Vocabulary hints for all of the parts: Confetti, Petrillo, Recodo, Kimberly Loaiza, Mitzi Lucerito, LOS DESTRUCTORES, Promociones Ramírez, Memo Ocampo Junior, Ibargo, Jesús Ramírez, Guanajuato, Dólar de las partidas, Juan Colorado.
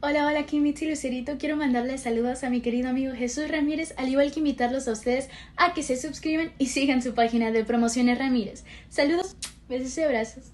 Hola, hola, aquí Mitzi Lucerito. Quiero mandarles saludos a mi querido amigo Jesús Ramírez, al igual que invitarlos a ustedes a que se suscriban y sigan su página de Promociones Ramírez. Saludos, besos y abrazos.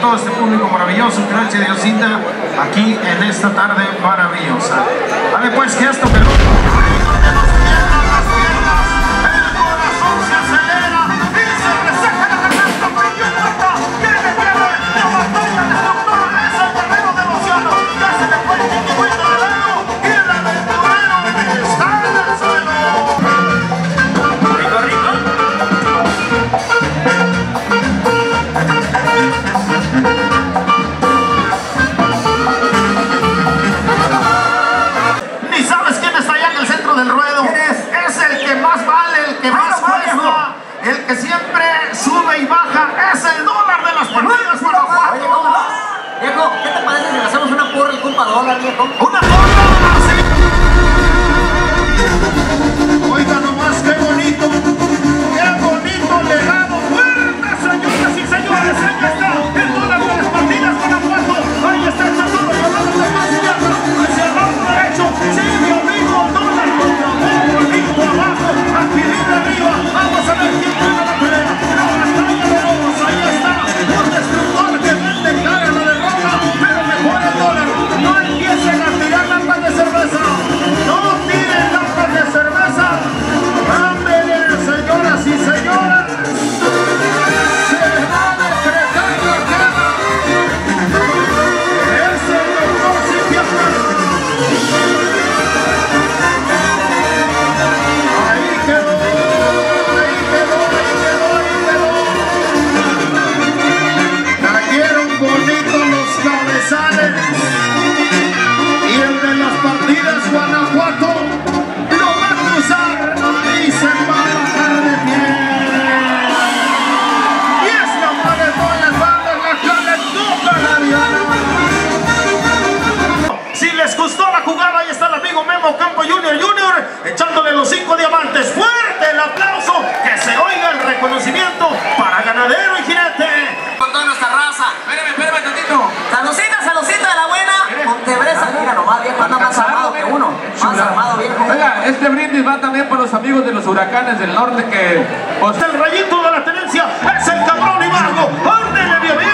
Todo este público maravilloso, noche de Diosita, aquí en esta tarde maravillosa. Vale, pues que esto pero... El que siempre sube y baja es el dólar de las partidas, Guanajuato. Oye, compa, viejo, ¿qué te parece si le hacemos una porra al compa dólar, viejo? ¡Una porra! ¡Sí! Oiga nomás, qué bonito. ¡Qué bonito legado! ¡Fuerte, señoras y señores! ¡Ahí está el dólar de las partidas, Guanajuato! ¡Ahí está el saludo! ¡Hablamos de más izquierda! ¡Hacia abajo derecho! ¡Sí, mi amigo! ¡Dólar contra un bonito abajo! ¡Aquí de arriba! ¡Vamos a ver quién! Memo Ocampo Junior, echándole los 5 diamantes. Fuerte el aplauso, que se oiga el reconocimiento para ganadero y jinete. Con toda nuestra raza. Espérame tantito. Salucita de la buena. Montebresa, mira nomás, viejo, anda más armado que uno. Más armado, viejo. Oiga, este brindis va también para los amigos de los huracanes del norte que... O sea, el rayito de la tenencia es el cabrón Ibargo. ¡Ándele, mi amigo!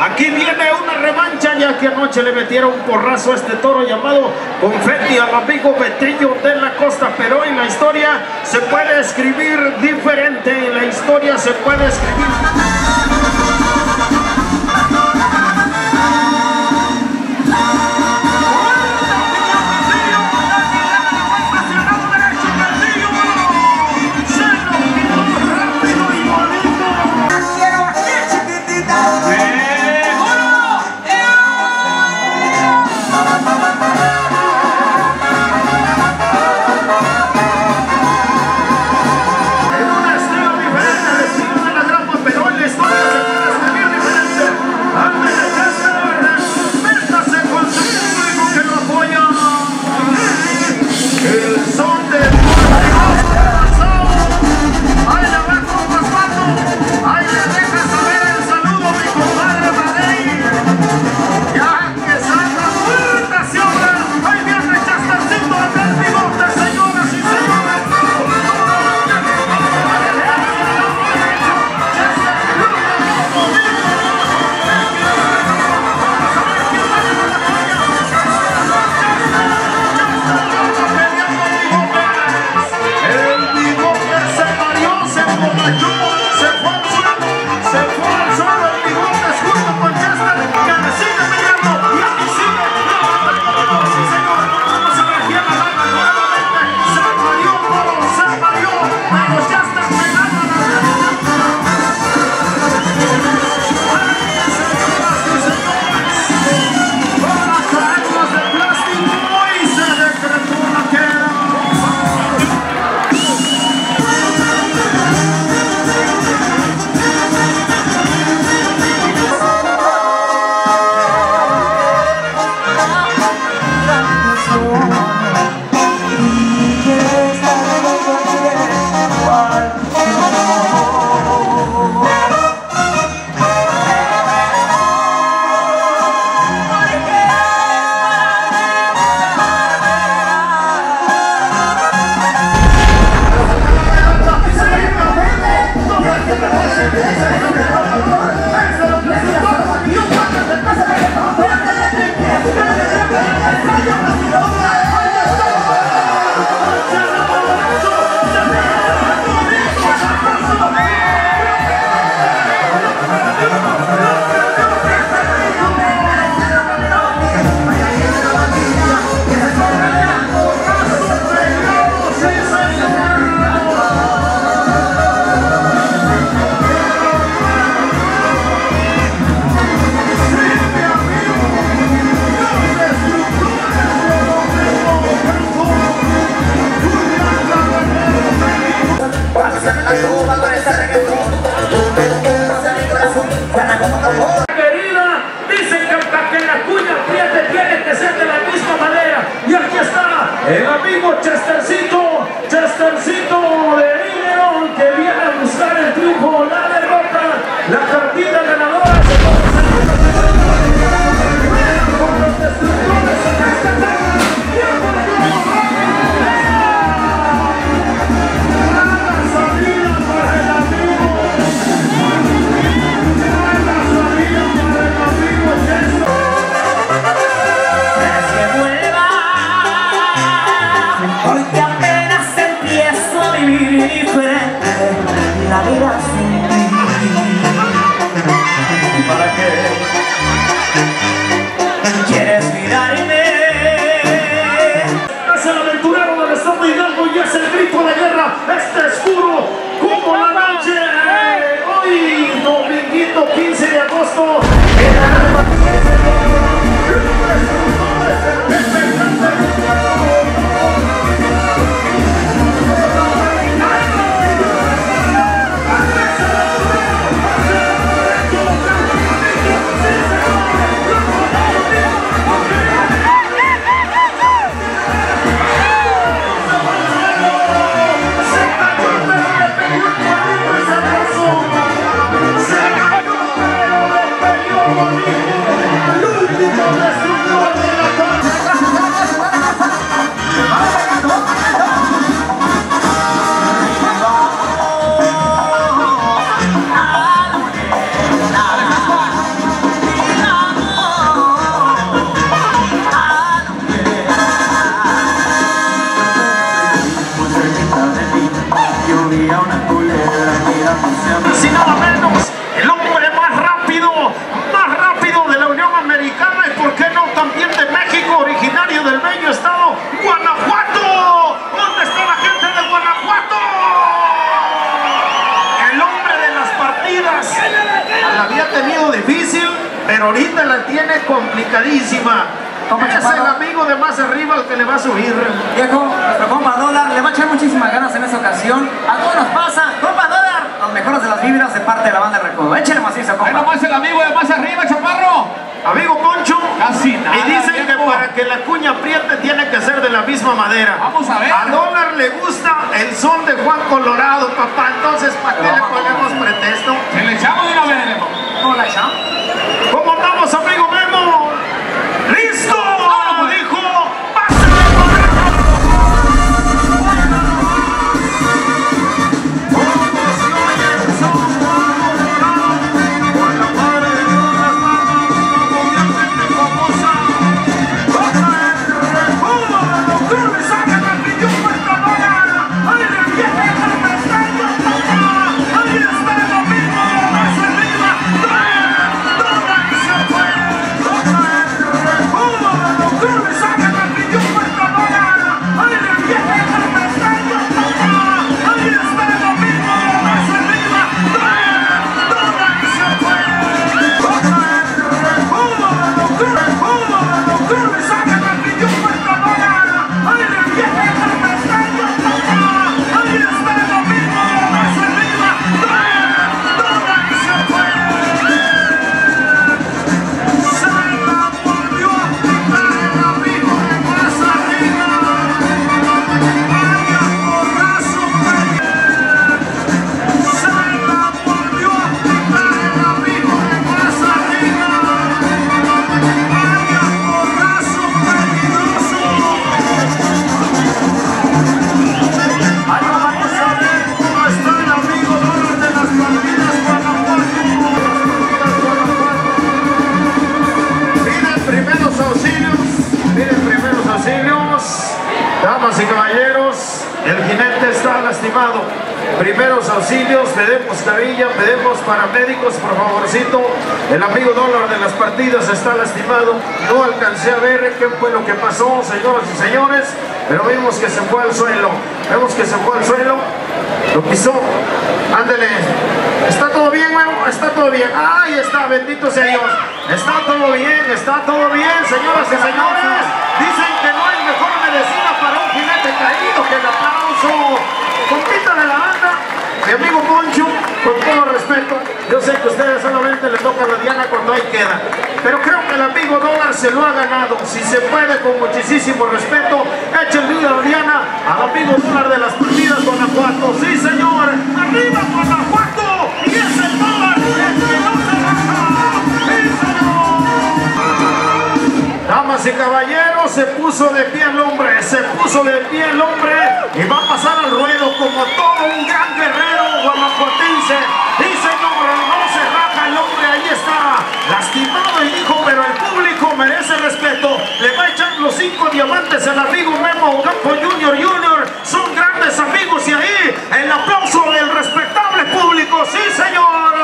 Aquí viene una revancha, ya que anoche le metieron un porrazo a este toro llamado Confetti al amigo Petrillo de la costa, pero hoy la historia se puede escribir diferente, la historia se puede escribir... que viene a buscar el triunfo, la derrota, la partida ganadora. La vida sin ti, ¿para qué quieres mirarme? Es el aventurero del estado de Ibargo y es el grito de guerra. Este es puro como la noche. Hoy, dominguito 15 de agosto, el alma ahorita la tiene complicadísima. Es el amigo de más arriba el que le va a subir. Viejo, nuestro compa Dólar le va a echar muchísimas ganas en esta ocasión. A todos nos pasa, compa Dólar, los mejores de las vibras de parte de la banda Recodo. Échale macizo, compa. Bueno, más el amigo de más arriba, chaparro. Amigo Poncho. Casi nada. Y dicen que para que la cuña apriete tiene que ser de la misma madera. Vamos a ver. A Dólar le gusta el son de Juan Colorado, papá. Entonces, ¿para qué le ponemos pretexto? Se le echamos de una vez, ¿no? La echamos. ¿Cómo andamos, amigo Memo? ¡Listo! ¡Como dijo! ¡Pásale el correo! ¡Promociones Ramírez! Con la madre de todas las manos, conviértete como sal. ¡Baja el Recodo de los clubes! ¡Saca la Petrillo puerta mala! ¡Ahí le viene la pestaña mala! ¡Ahí está el domingo de más arriba! Damas y caballeros, el jinete está lastimado. Primeros auxilios, pedimos carilla, pedimos paramédicos, por favorcito. El amigo Dólar de las partidas está lastimado. No alcancé a ver qué fue lo que pasó, señoras y señores, pero vimos que se fue al suelo. Vemos que se fue al suelo, lo pisó. Ándele. ¿Está todo bien, mano? Está todo bien. Ahí está, bendito sea Dios. Está todo bien, señoras y señores. Dicen que no hay mejor medicina para un jinete caído que el aplauso. Compita de la banda, mi amigo Poncho, con todo respeto, yo sé que ustedes solamente le tocan la diana cuando ahí queda, pero creo que el amigo Dólar se lo ha ganado. Si se puede, con muchísimo respeto, échenle la diana al amigo Dólar de las partidas, Guanajuato. Sí, señor. se puso de pie el hombre, se puso de pie el hombre y va a pasar al ruedo como todo un gran guerrero guanajuatense. Dice no se raja el hombre, ahí está, lastimado el hijo, pero el público merece respeto. Le va a echar los 5 diamantes al amigo Memo Ocampo Junior, son grandes amigos y ahí el aplauso del respetable público, sí señor,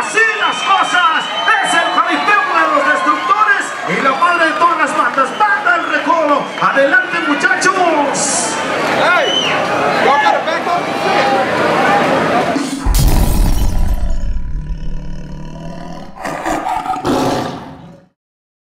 así las cosas, es el jaripeo de los destructores y la madre de todas las bandas, banda el Recodo, adelante.